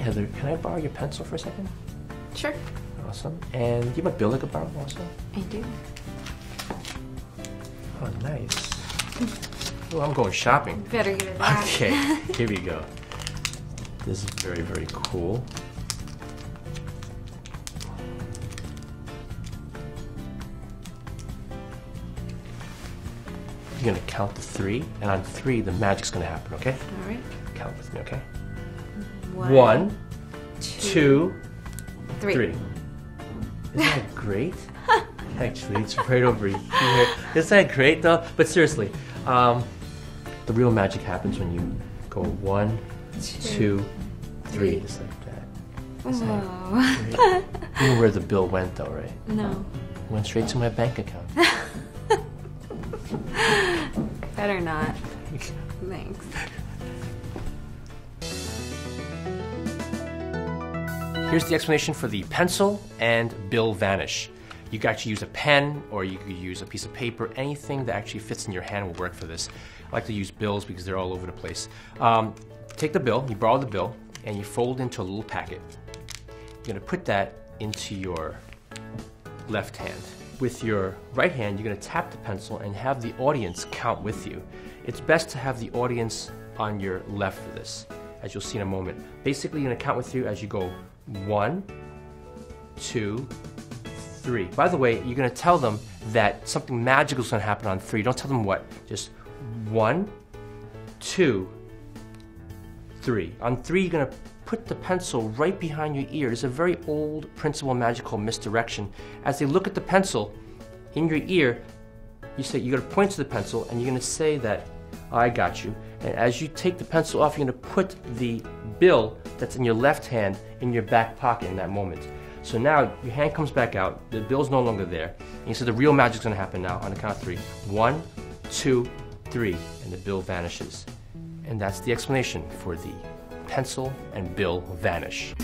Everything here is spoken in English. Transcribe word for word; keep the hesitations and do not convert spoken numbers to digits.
Heather, can I borrow your pencil for a second? Sure. Awesome. And do you have a bill I could borrow also? I do. Oh, nice. Well, I'm going shopping. Better get it back. Okay, here we go. This is very, very cool. You're gonna count to three, and on three, the magic's gonna happen, okay? All right. Count with me, okay? One, One two, two, three. three. Isn't that great? Actually, it's right over here. Isn't that great, though? But seriously, um, the real magic happens when you go one, two, two three. three, just like that. Whoa. You know where the bill went, though, right? No. It went straight to my bank account. Better not. Thanks. Here's the explanation for the pencil and bill vanish. You could actually use a pen, or you could use a piece of paper. Anything that actually fits in your hand will work for this. I like to use bills because they're all over the place. Um, take the bill, you borrow the bill, and you fold into a little packet. You're gonna put that into your left hand. With your right hand, you're gonna tap the pencil and have the audience count with you. It's best to have the audience on your left for this, as you'll see in a moment. Basically, you're gonna count with you as you go one, two, three. By the way, you're gonna tell them that something magical is gonna happen on three. Don't tell them what. Just one, two, three. On three, you're gonna put the pencil right behind your ear. It's a very old principle of magical misdirection. As they look at the pencil in your ear, you say you're gonna point to the pencil and you're gonna say that I got you. And as you take the pencil off, you're gonna put the bill that's in your left hand in your back pocket in that moment. So now your hand comes back out, the bill's no longer there, and you say the real magic's gonna happen now on the count of three. One, two, three, and the bill vanishes. And that's the explanation for the pencil and bill vanish.